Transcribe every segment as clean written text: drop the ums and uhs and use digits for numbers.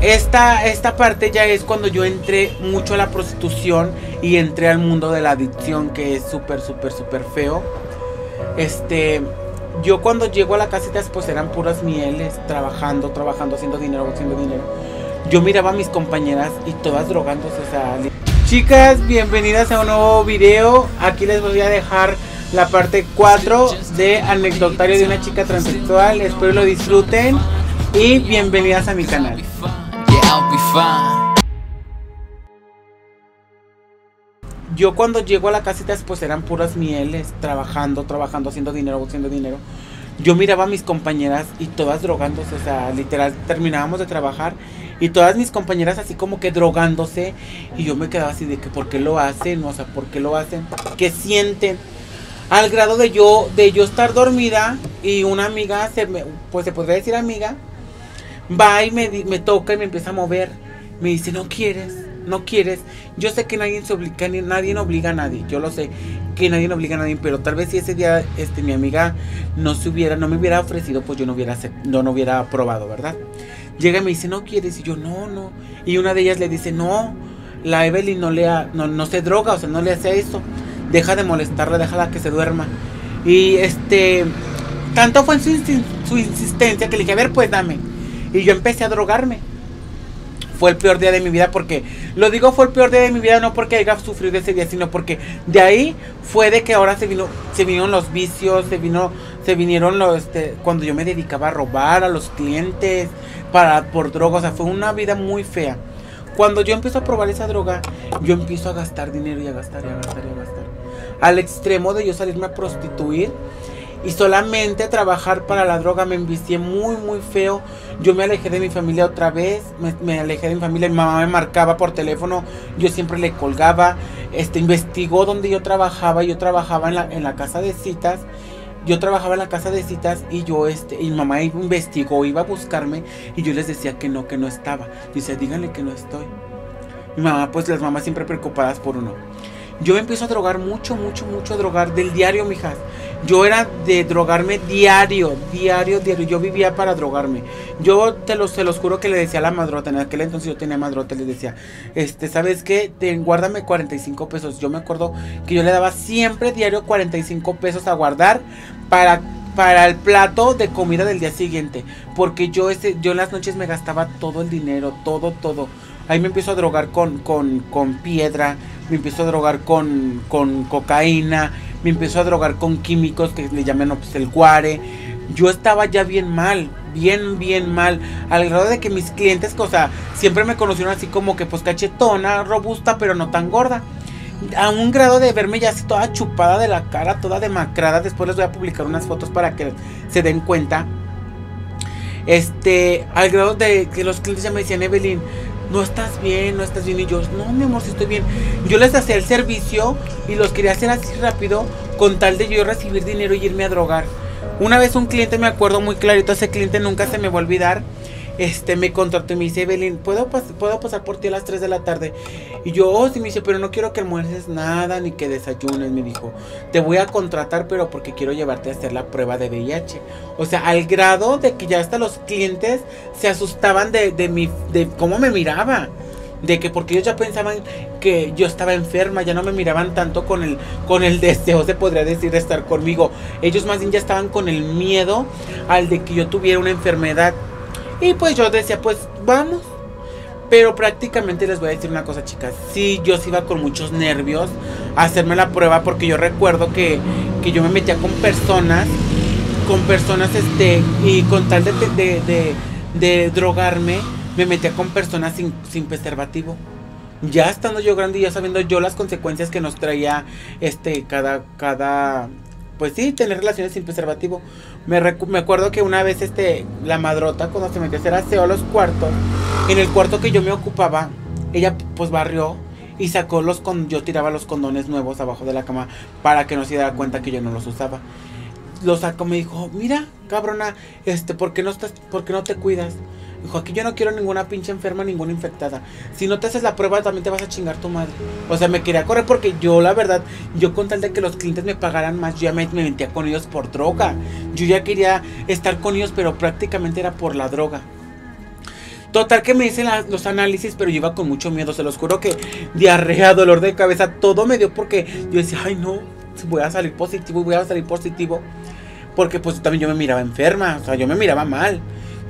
Esta parte ya es cuando yo entré mucho a la prostitución y entré al mundo de la adicción, que es súper feo. Yo cuando llego a la casita, pues eran puras mieles, trabajando, haciendo dinero. Yo miraba a mis compañeras y todas drogándose. Chicas, bienvenidas a un nuevo video. Aquí les voy a dejar la parte 4 de anecdotario de una chica transexual. Espero lo disfruten y bienvenidas a mi canal. Yo cuando llego a la casita, pues eran puras mieles, trabajando, haciendo dinero. Yo miraba a mis compañeras y todas drogándose, literal, terminábamos de trabajar y todas mis compañeras así como que drogándose, y yo me quedaba así de que ¿por qué lo hacen? ¿Por qué lo hacen? ¿Qué sienten? Al grado de yo estar dormida y una amiga, se podría decir amiga, va y me toca y me empieza a mover. Me dice, no quieres. Yo sé que nadie obliga a nadie. Yo lo sé, que nadie obliga a nadie. Pero tal vez si ese día mi amiga no me hubiera ofrecido, pues yo no hubiera aprobado, ¿verdad? Llega y me dice, no quieres. Y yo, no. Y una de ellas le dice, no, la Evelyn no se droga, no le hace eso. Deja de molestarla, déjala que se duerma. Y tanto fue su insistencia que le dije, a ver, pues dame. Y yo empecé a drogarme. Fue el peor día de mi vida, porque lo digo fue el peor día de mi vida, no porque haya sufrido ese día, sino porque de ahí fue de que ahora se vinieron los vicios, se vinieron los cuando yo me dedicaba a robar a los clientes por drogas. Fue una vida muy fea. Cuando yo empiezo a probar esa droga, yo empiezo a gastar dinero y a gastar, al extremo de yo salirme a prostituir y solamente trabajar para la droga. Me envicié muy feo. Yo me alejé de mi familia otra vez. Me alejé de mi familia. Mi mamá me marcaba por teléfono, yo siempre le colgaba. Investigó donde yo trabajaba. Yo trabajaba en la casa de citas. Y mi mamá investigó, iba a buscarme, y yo les decía que no estaba. Yo decía, díganle que no estoy. Mi mamá, pues las mamás siempre preocupadas por uno. Yo me empiezo a drogar mucho a drogar del diario, mijas. Yo era de drogarme diario. Yo vivía para drogarme. Yo se los juro que le decía a la madrota. En aquel entonces yo tenía madrota. Les decía, ¿sabes qué? Guárdame 45 pesos. Yo me acuerdo que yo le daba siempre diario 45 pesos a guardar para el plato de comida del día siguiente. Porque yo en las noches me gastaba todo el dinero, todo. Ahí me empiezo a drogar con piedra, me empiezo a drogar con cocaína, me empiezo a drogar con químicos que le llaman el guare. Yo estaba ya bien mal, al grado de que mis clientes, siempre me conocieron así como que pues cachetona, robusta, pero no tan gorda. A un grado de verme ya así toda chupada de la cara, toda demacrada. Después les voy a publicar unas fotos para que se den cuenta. Al grado de que los clientes ya me decían, Evelyn, no estás bien, y yo, no, mi amor, sí estoy bien. Yo les hacía el servicio y los quería hacer así rápido con tal de yo recibir dinero y irme a drogar. Una vez un cliente, me acuerdo muy clarito, ese cliente nunca se me va a olvidar, me contrató y me dice, Evelyn, ¿puedo pasar por ti a las 3 de la tarde? Y yo, sí, me dice, pero no quiero que almuerces nada ni que desayunes, me dijo. Te voy a contratar, pero porque quiero llevarte a hacer la prueba de VIH. O sea, al grado de que ya hasta los clientes se asustaban de cómo me miraba. De que porque ellos ya pensaban que yo estaba enferma, ya no me miraban tanto con el deseo, se podría decir, de estar conmigo. Ellos más bien ya estaban con el miedo al de que yo tuviera una enfermedad. Y pues yo decía, pues vamos. Pero prácticamente les voy a decir una cosa, chicas. Sí, yo sí iba con muchos nervios a hacerme la prueba, porque yo recuerdo que yo me metía con personas, y con tal de drogarme, me metía con personas sin preservativo. Ya estando yo grande y ya sabiendo yo las consecuencias que nos traía pues sí, tener relaciones sin preservativo. Me acuerdo que una vez la madrota, cuando se metió a hacer aseo a los cuartos, en el cuarto que yo me ocupaba, ella pues barrió y sacó yo tiraba los condones nuevos abajo de la cama para que no se diera cuenta que yo no los usaba. Los sacó, me dijo, mira, cabrona, ¿por qué no te cuidas? Dijo, aquí yo no quiero ninguna pinche enferma, ninguna infectada. Si no te haces la prueba, también te vas a chingar tu madre. O sea, me quería correr porque yo, la verdad, yo con tal de que los clientes me pagaran más, yo ya me metía con ellos por droga. Yo ya quería estar con ellos, pero prácticamente era por la droga. Total que me dicen los análisis, pero yo iba con mucho miedo, se los juro que diarrea, dolor de cabeza, todo me dio porque yo decía, ay no, voy a salir positivo, voy a salir positivo. Porque pues también yo me miraba enferma, o sea, yo me miraba mal.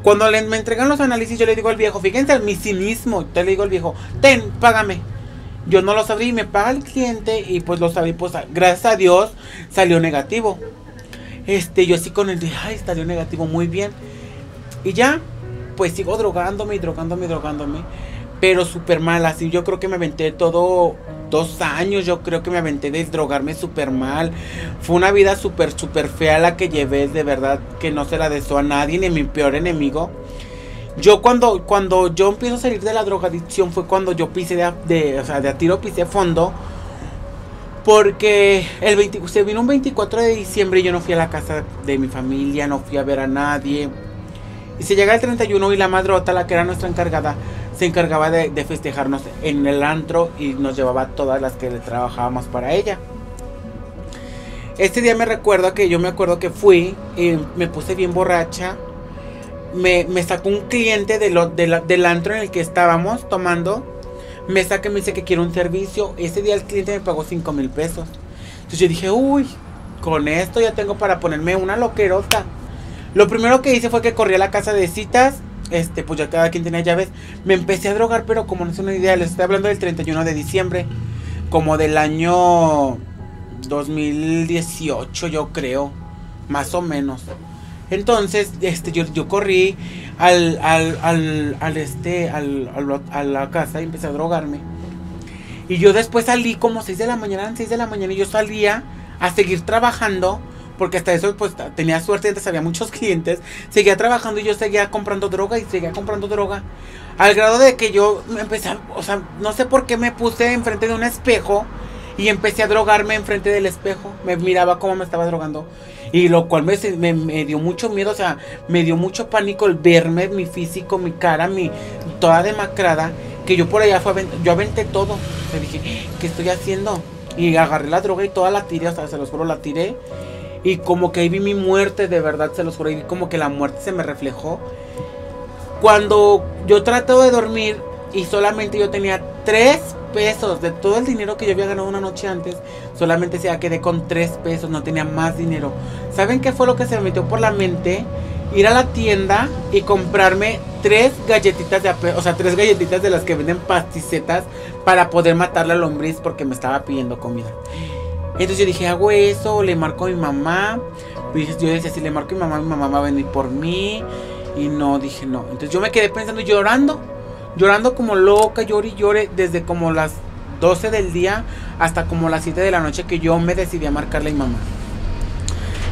Cuando me entregan los análisis yo le digo al viejo, fíjense mi cinismo, yo le digo al viejo, ten, págame. Yo no los abrí, me paga el cliente y pues los abrí, pues gracias a Dios salió negativo. Yo así con el de, ay, salió negativo, muy bien. Y ya, pues sigo drogándome, pero súper mal, así yo creo que me aventé todo 2 años, yo creo que me aventé de drogarme súper mal. Fue una vida súper fea la que llevé, de verdad, que no se la deseo a nadie, ni mi peor enemigo. Yo cuando yo empiezo a salir de la drogadicción fue cuando yo pisé de a tiro pisé fondo. Porque se vino un 24 de diciembre y yo no fui a la casa de mi familia, no fui a ver a nadie. Y se llega el 31 y la madrota, la que era nuestra encargada, se encargaba de festejarnos en el antro y nos llevaba a todas las que trabajábamos para ella. Este día yo me acuerdo que fui y me puse bien borracha. Me sacó un cliente del antro en el que estábamos tomando. Me saca y me dice que quiere un servicio. Ese día el cliente me pagó 5,000 pesos. Entonces yo dije, uy, con esto ya tengo para ponerme una loquerota. Lo primero que hice fue que corrí a la casa de citas. Pues ya cada quien tenía llaves. Me empecé a drogar, pero como no es una idea, les estoy hablando del 31 de diciembre, como del año 2018, yo creo, más o menos. Entonces, yo corrí a la casa y empecé a drogarme. Y yo después salí como 6 de la mañana, y yo salía a seguir trabajando. Porque hasta eso pues tenía suerte, antes había muchos clientes, seguía trabajando y yo seguía comprando droga al grado de que yo empecé, o sea, no sé por qué me puse enfrente de un espejo y empecé a drogarme enfrente del espejo, me miraba cómo me estaba drogando y lo cual me dio mucho miedo, o sea, me dio mucho pánico el verme, mi físico, mi cara, toda demacrada, que yo por allá yo aventé todo, o sea, dije, ¿qué estoy haciendo? Y agarré la droga y toda la tiré, o sea, se los juro, la tiré. Y como que ahí vi mi muerte, de verdad, se los juro, y vi como que la muerte se me reflejó. Cuando yo trato de dormir y solamente yo tenía 3 pesos de todo el dinero que yo había ganado una noche antes, solamente se quedé con 3 pesos, no tenía más dinero. ¿Saben qué fue lo que se me metió por la mente? Ir a la tienda y comprarme 3 galletitas de apio, o sea, 3 galletitas de las que venden pasticetas para poder matar la lombriz porque me estaba pidiendo comida. Entonces yo dije, hago eso, le marco a mi mamá. Yo decía, si le marco a mi mamá va a venir por mí. Y no, dije no. Entonces yo me quedé pensando, llorando como loca, lloré y lloré desde como las 12 del día hasta como las 7 de la noche que yo me decidí a marcarle a mi mamá.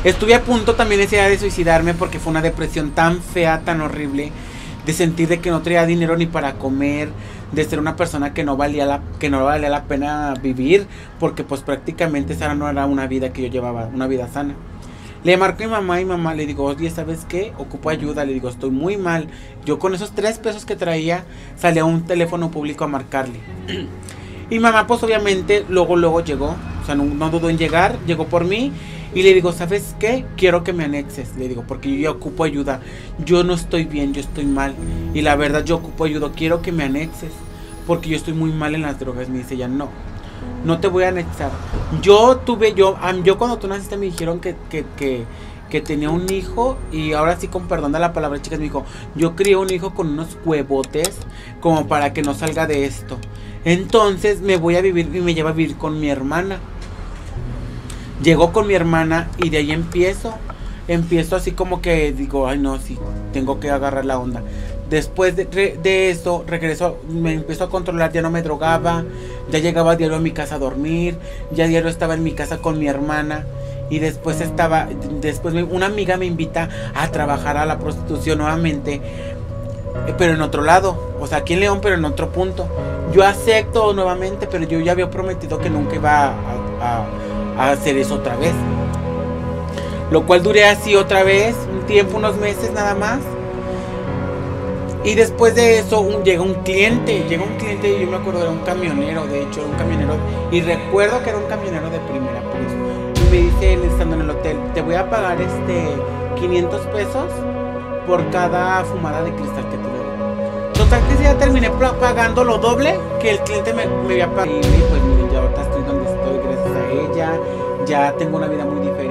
Estuve a punto también ese día de suicidarme porque fue una depresión tan fea, tan horrible, de sentir de que no traía dinero ni para comer, de ser una persona que no valía la pena vivir, porque pues prácticamente esa no era una vida que yo llevaba, una vida sana. Le marco a mi mamá y le digo, oye, ¿sabes qué? Ocupo ayuda, le digo, estoy muy mal. Yo con esos 3 pesos que traía salí a un teléfono público a marcarle. Y mamá pues obviamente luego llegó, o sea, no dudó en llegar, llegó por mí. Y le digo, ¿sabes qué? Quiero que me anexes, le digo, porque yo ya ocupo ayuda. Yo no estoy bien, yo estoy mal. Y la verdad, yo ocupo ayuda, quiero que me anexes, porque yo estoy muy mal en las drogas. Me dice ella, no, no te voy a anexar. Yo cuando tú naciste me dijeron que tenía un hijo. Y ahora sí, con perdón de la palabra, chicas, me dijo, yo crié un hijo con unos huevotes, como para que no salga de esto. Entonces me voy a vivir y me lleva a vivir con mi hermana. Llegó con mi hermana y de ahí empiezo así como que digo, ay no, sí, tengo que agarrar la onda. Después de eso, regreso, me empiezo a controlar, ya no me drogaba, ya llegaba a diario a mi casa a dormir, ya diario estaba en mi casa con mi hermana. Y después una amiga me invita a trabajar a la prostitución nuevamente, pero en otro lado, o sea, aquí en León, pero en otro punto. Yo acepto nuevamente, pero yo ya había prometido que nunca iba a hacer eso otra vez, lo cual duré así otra vez un tiempo, unos meses nada más. Y después de eso llega un cliente y yo me acuerdo, era un camionero, de hecho era un camionero, y recuerdo que era un camionero de primera, por eso. Y me dice él, estando en el hotel, te voy a pagar 500 pesos por cada fumada de cristal que te doy. Total que ya terminé pagando lo doble que el cliente me había pagado. Y pues miren, ya ahorita estoy donde estoy gracias a ella. Ya tengo una vida muy diferente.